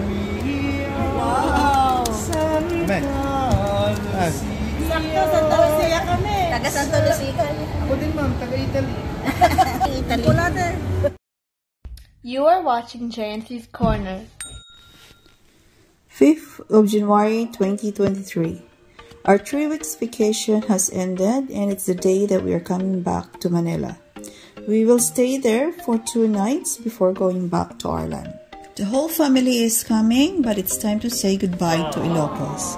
Wow! Sakto, Santa Lucia kami. Taga Santa Lucia kami. Ako din ma'am, taga Italy. Italy. You are watching Jancy's Corner. 5th of January 2023. Our 3 weeks vacation has ended and it's the day that we are coming back to Manila. We will stay there for 2 nights before going back to Ireland. The whole family is coming, but it's time to say goodbye to Ilocos.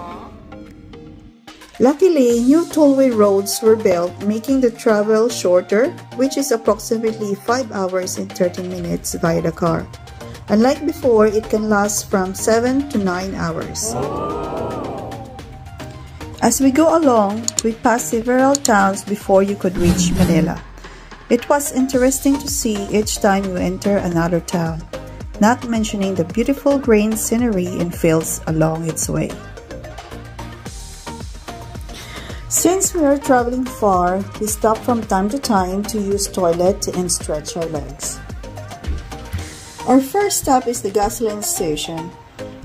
Luckily, new tollway roads were built, making the travel shorter, which is approximately 5 hours and 30 minutes via the car. Unlike before, it can last from 7 to 9 hours. As we go along, we pass several towns before you could reach Manila. It was interesting to see each time you enter another town, not mentioning the beautiful green scenery and fields along its way. Since we are traveling far, we stop from time to time to use toilet and stretch our legs. Our first stop is the gasoline station.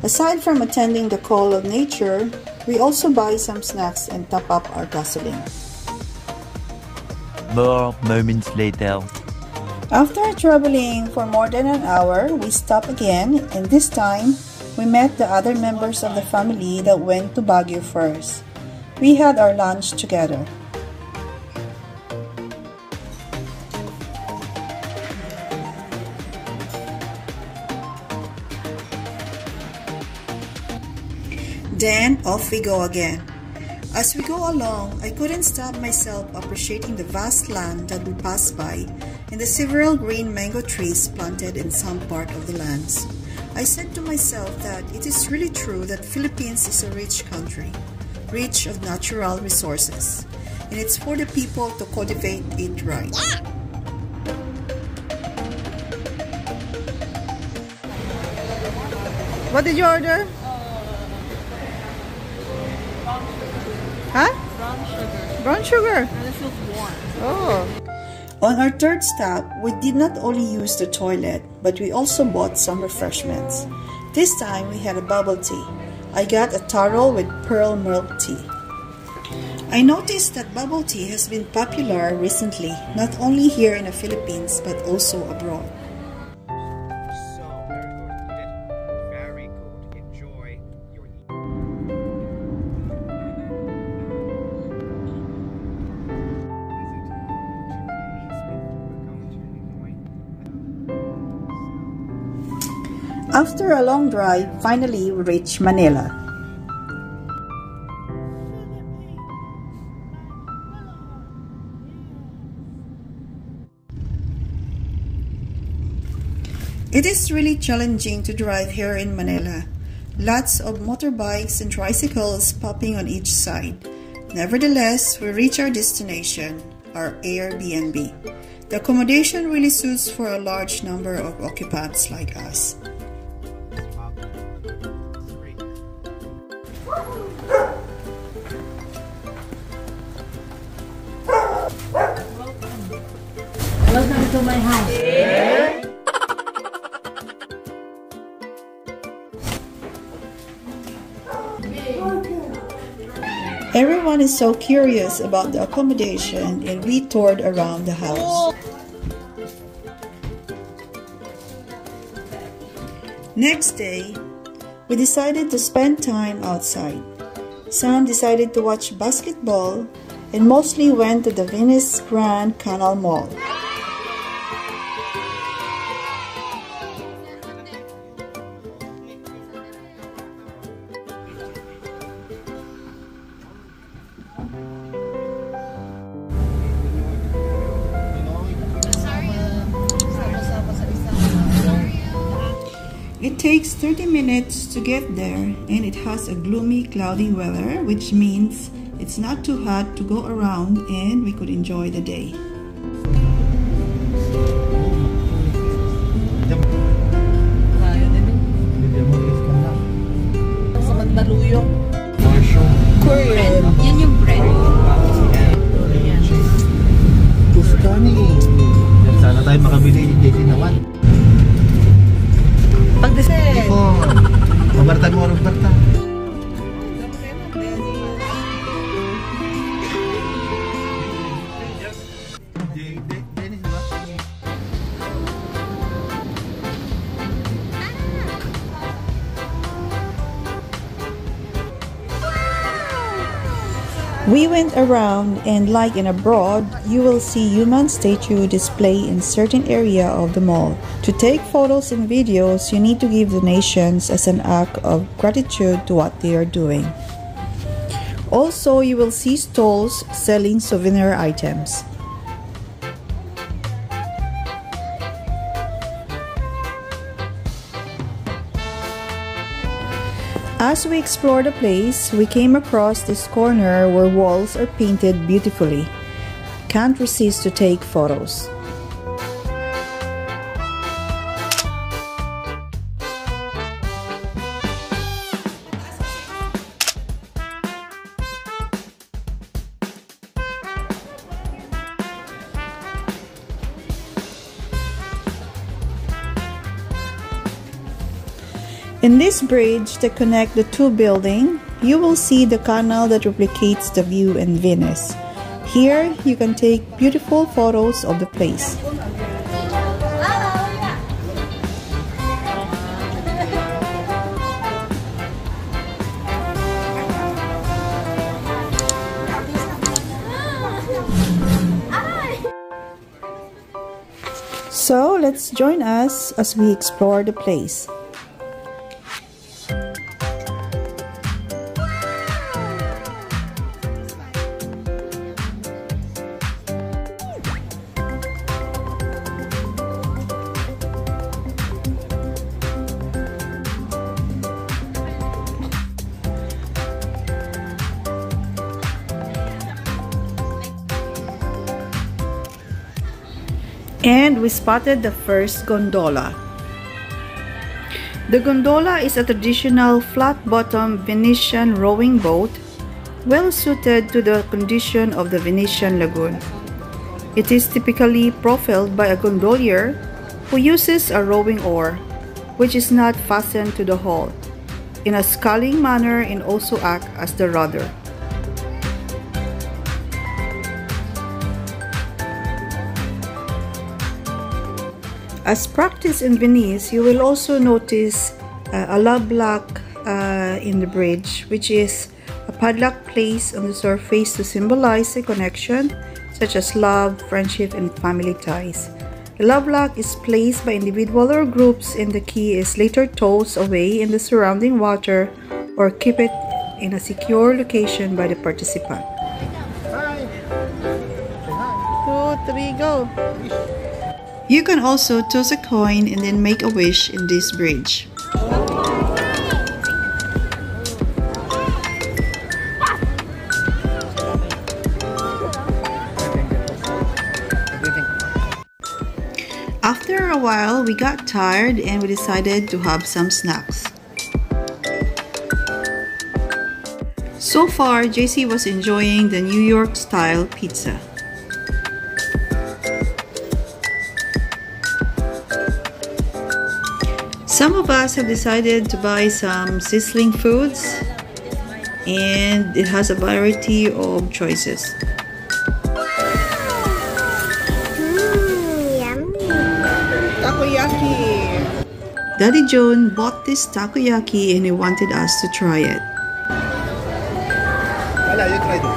Aside from attending the call of nature, we also buy some snacks and top up our gasoline. More moments later. After traveling for more than an hour, we stop again, and this time, we met the other members of the family that went to Baguio first. We had our lunch together. Then, off we go again. As we go along, I couldn't stop myself appreciating the vast land that we passed by and the several green mango trees planted in some part of the lands. I said to myself that it is really true that Philippines is a rich country, rich of natural resources, and it's for the people to cultivate it right. Yeah. What did you order? Huh? Brown sugar. Brown sugar? And it feels warm. Oh. On our 3rd stop, we did not only use the toilet, but we also bought some refreshments. This time, we had a bubble tea. I got a taro with pearl milk tea. I noticed that bubble tea has been popular recently, not only here in the Philippines, but also abroad. After a long drive, finally we reached Manila. It is really challenging to drive here in Manila. Lots of motorbikes and tricycles popping on each side. Nevertheless, we reach our destination, our Airbnb. The accommodation really suits for a large number of occupants like us. Welcome to my house. Yeah. Everyone is so curious about the accommodation and we toured around the house. Next day, we decided to spend time outside. Some decided to watch basketball and mostly went to the Venice Grand Canal Mall. It takes 30 minutes to get there and it has a gloomy, cloudy weather, which means it's not too hot to go around and we could enjoy the day. Pag-desert! We went around, and like in abroad, you will see human statue display in certain area of the mall. To take photos and videos, you need to give donations as an act of gratitude to what they are doing. Also, you will see stalls selling souvenir items. As we explored the place, we came across this corner where walls are painted beautifully. Can't resist to take photos. In this bridge that connects the two buildings, you will see the canal that replicates the view in Venice. Here, you can take beautiful photos of the place. So, let's join us as we explore the place. And we spotted the first gondola. The gondola is a traditional flat-bottom Venetian rowing boat, well suited to the condition of the Venetian lagoon. It is typically propelled by a gondolier who uses a rowing oar, which is not fastened to the hull, in a sculling manner and also acts as the rudder. As practiced in Venice, you will also notice a love lock in the bridge, which is a padlock placed on the surface to symbolize a connection such as love, friendship, and family ties. The love lock is placed by individual or groups, and the key is later tossed away in the surrounding water or keep it in a secure location by the participant. 1, 2, 3, go! You can also toss a coin and then make a wish in this bridge. After a while, we got tired and we decided to have some snacks. So far, JC was enjoying the New York-style pizza. Some of us have decided to buy some sizzling foods, and it has a variety of choices. Yummy! Takoyaki! Daddy Joan bought this takoyaki and he wanted us to try it. You tried it.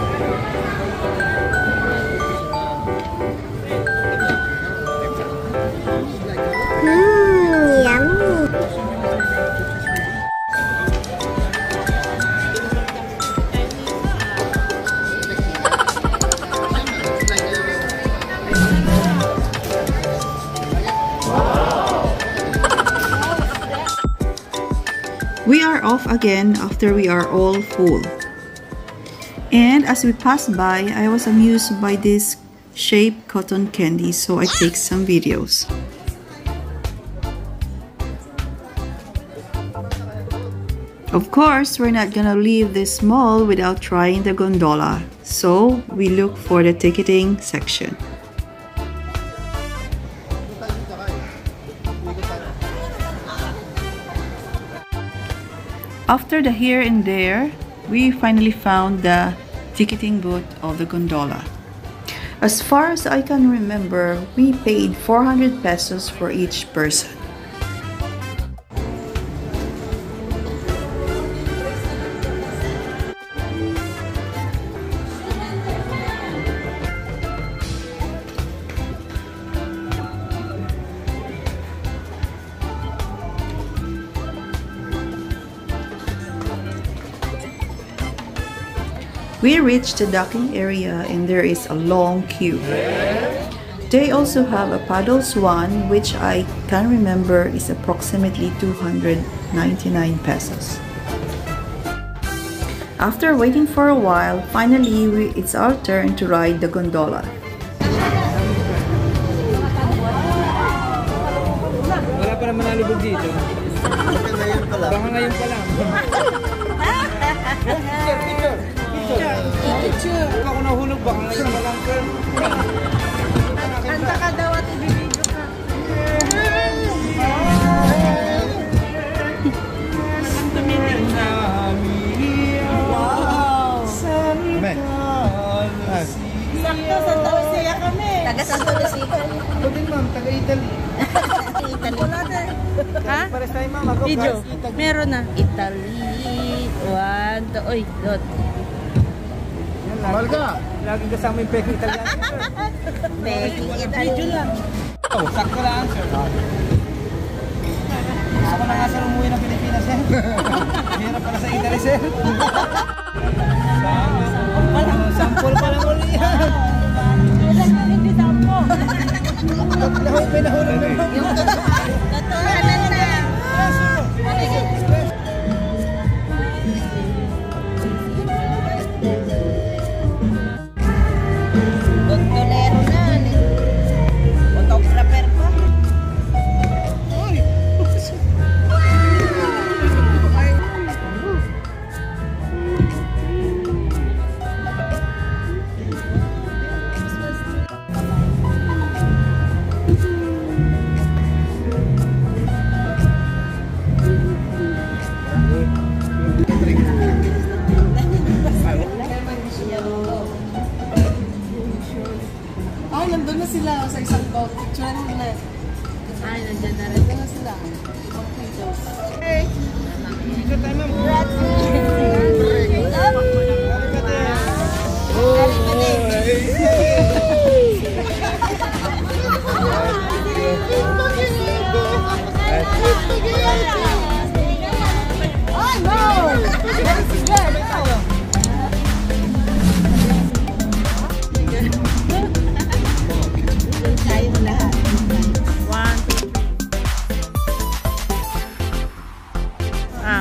We are off again after we are all full. And as we passed by, I was amused by this shaped cotton candy, so I take some videos. Of course, we're not gonna leave this mall without trying the gondola, so we look for the ticketing section. After the here and there, we finally found the ticketing booth of the gondola. As far as I can remember, we paid 400 pesos for each person. We reached the docking area and there is a long queue. They also have a paddles one, which I can remember is approximately 299 pesos. After waiting for a while, finally it's our turn to ride the gondola. Santa Lucia kami. Taga Santa Lucia. Pwede ma'am, taga Italy. Wala na. Ha? Pares tayo ma'am. Video. Meron na. Italy. One, two, oy, dot. Malga. Laging kasama yung peking Italiano. Peking Italiano. Video lang. Oh, sakto lang, sir. Ako na nga sir, umuwi ng Pilipinas, sir. Hirap pala sa Italy, sir. Sampol pala mo niya.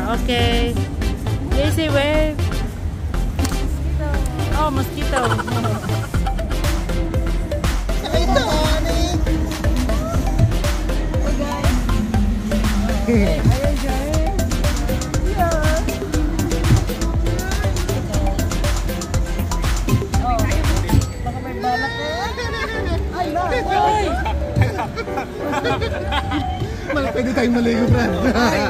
Okay. They say wave. Mosquito. Oh, mosquito. Ito. Hey guys. Okay. Ayan guys. Yeah. Oh. Baka may balak ko. Ay, no. Ay. Malapit pwede tayong malayo, Brad. Ay.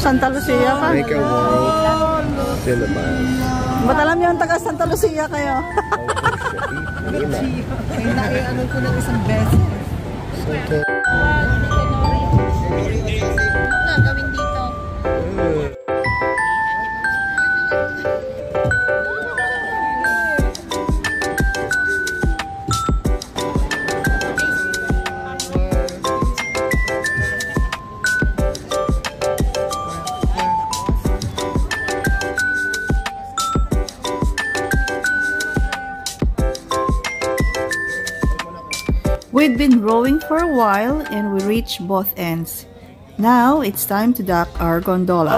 Santa Lucia pa? Make a world syllabus. Ba't alam niyo ang taga Santa Lucia kayo? Ano ko lang isang beses. Ano nga gawin dito? We'd been rowing for a while and we reached both ends. Now it's time to dock our gondola.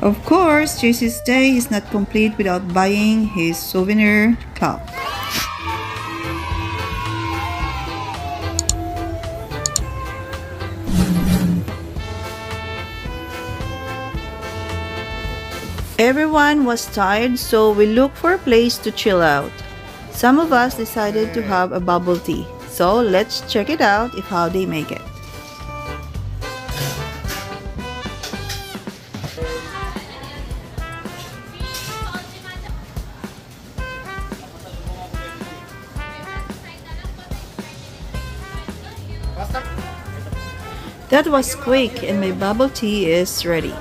Of course, Jesse's day is not complete without buying his souvenir cup. Everyone was tired, so we looked for a place to chill out. Some of us decided to have a bubble tea, so let's check it out if how they make it. That was quick, and my bubble tea is ready.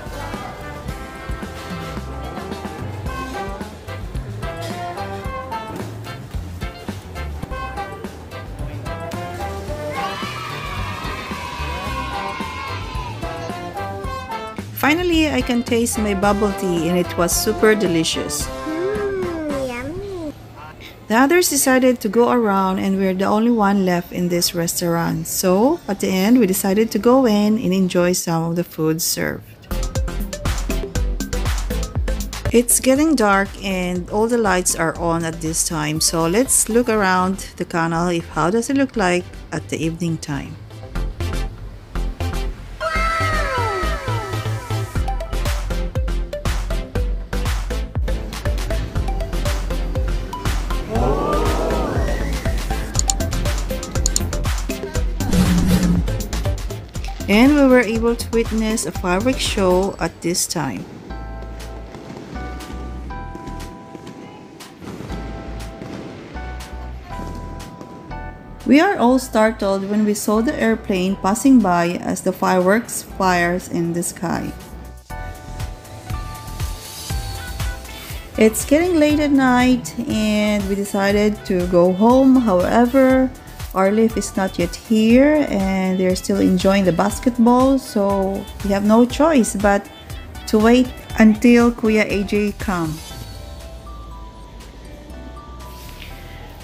Finally, I can taste my bubble tea, and it was super delicious. Yummy. The others decided to go around, and we're the only one left in this restaurant. So, at the end, we decided to go in and enjoy some of the food served. It's getting dark, and all the lights are on at this time. So, let's look around the canal if how does it look like at the evening time. And we were able to witness a fireworks show at this time. We are all startled when we saw the airplane passing by as the fireworks flares in the sky. It's getting late at night, and we decided to go home. However, our lift is not yet here, and they're still enjoying the basketball, so we have no choice but to wait until Kuya AJ comes.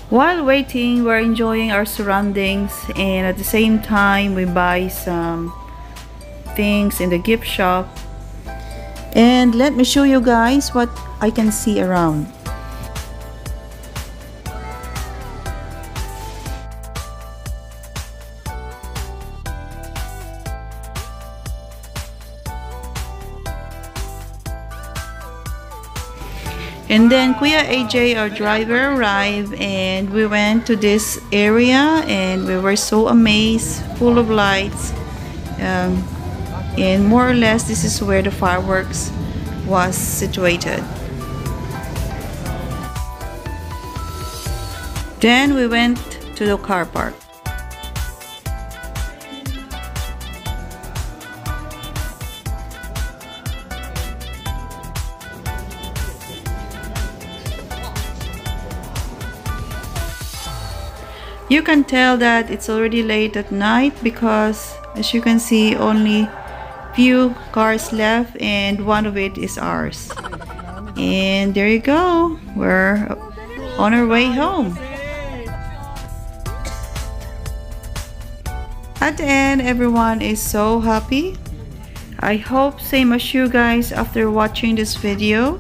While waiting, we're enjoying our surroundings, and at the same time we buy some things in the gift shop. And let me show you guys what I can see around. And then Kuya AJ, our driver, arrived, and we went to this area, and we were so amazed, full of lights. And more or less, this is where the fireworks was situated. Then we went to the car park. You can tell that it's already late at night because, as you can see, only few cars left, and one of it is ours. And there you go, we're on our way home. At the end, everyone is so happy. I hope same as you guys after watching this video.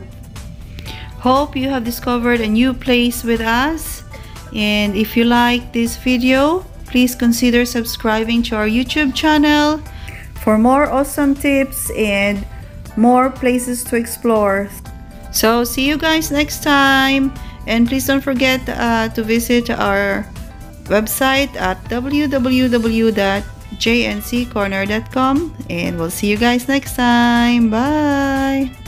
Hope you have discovered a new place with us. And if you like this video, please consider subscribing to our YouTube channel for more awesome tips and more places to explore. So see you guys next time, and please don't forget to visit our website at www.jnccorner.com, and we'll see you guys next time. Bye!